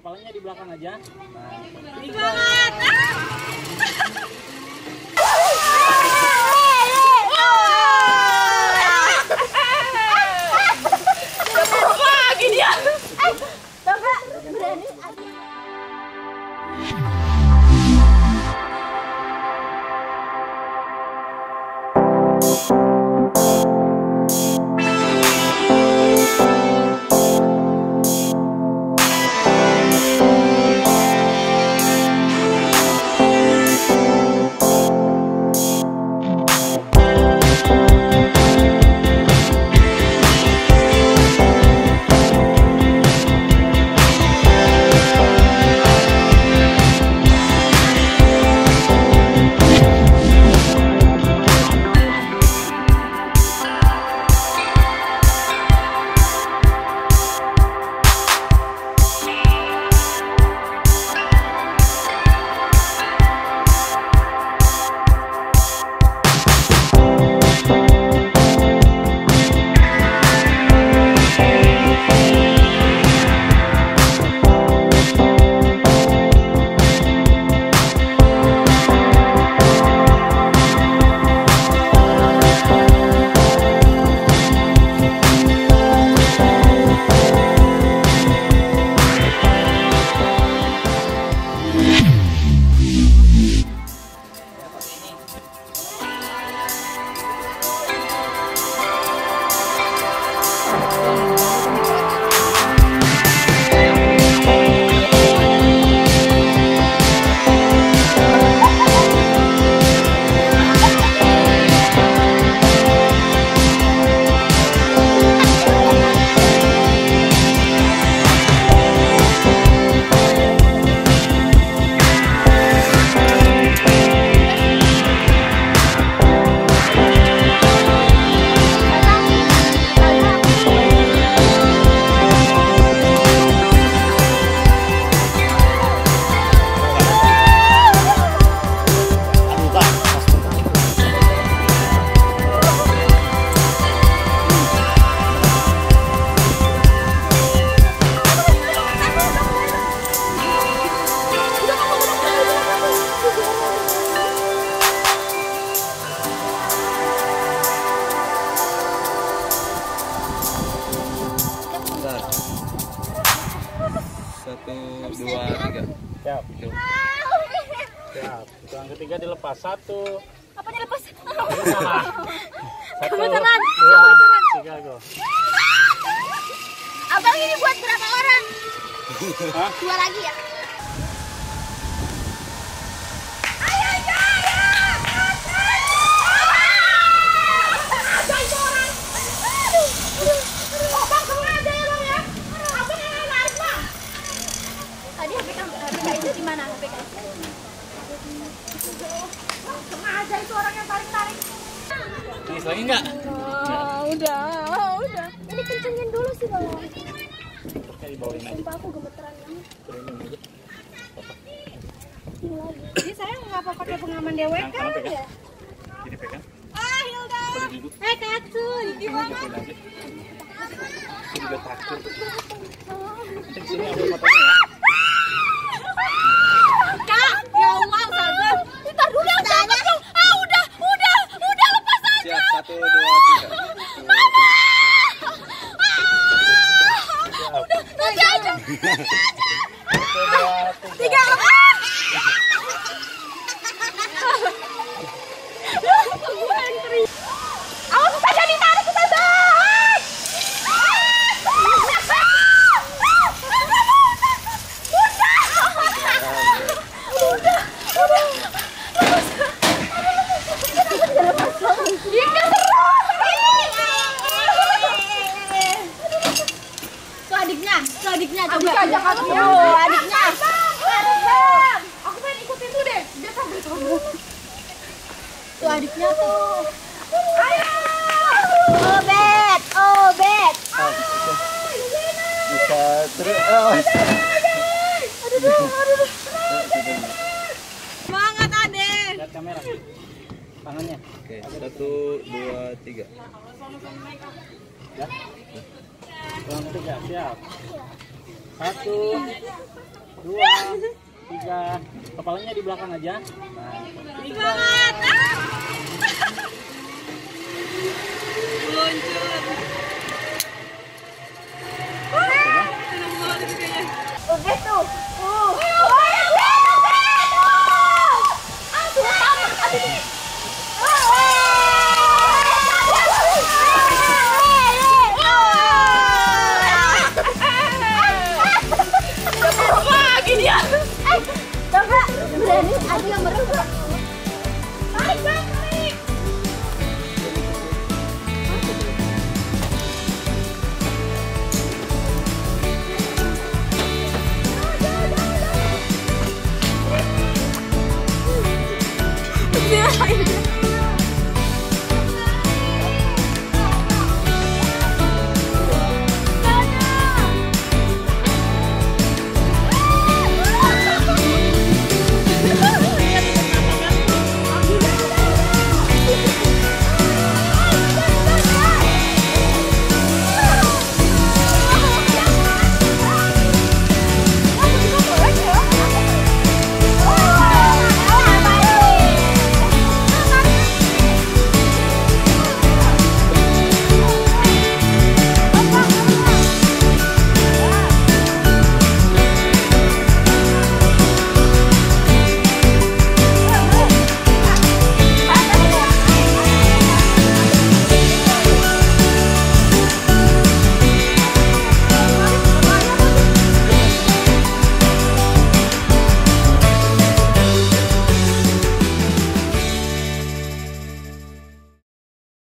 kepalanya di belakang aja. Semangat. Lagi dia. Coba berani. Siap. Siap. Yang ketiga dilepas. Satu. Apa dilepas? Satu. Dua. Tiga, go. Abang ini buat berapa orang? Hah? Dua lagi ya? Lagi enggak? Oh, udah. Ini kencengin dulu sih, Bang. Kayak dibawain aja. Sumpah aku gemeteran banget. Kerenin aja. Jadi saya enggak apa pakai pengaman dewek kan ya? Jadi pegang. Ah, Hilda. Eh, Katsun, di mana? Sudah takut. Sini ambil fotonya ya. Kak, ya Allah, sabar. Kita dulu sabar. Satu, dua, tiga. Mama! Udah, nanti aja. Tiga. Awas, kita jadi tarik, kita bahas. Udah. Adiknya juga. Adiknya. Oh, adiknya. Bang. Aku pengen ikutin tuh deh. Dia sambil kamu. Tuh adiknya tuh. Ayo. Obet. Bisa terus. Aduh. Semangat, Ade. Lihat kamera. Tangannya. Oke, 1 2 3. Ya. Kurang 3, siap. 1 dua, tiga. Kepalanya di belakang aja. Nah, tiga. Luncur.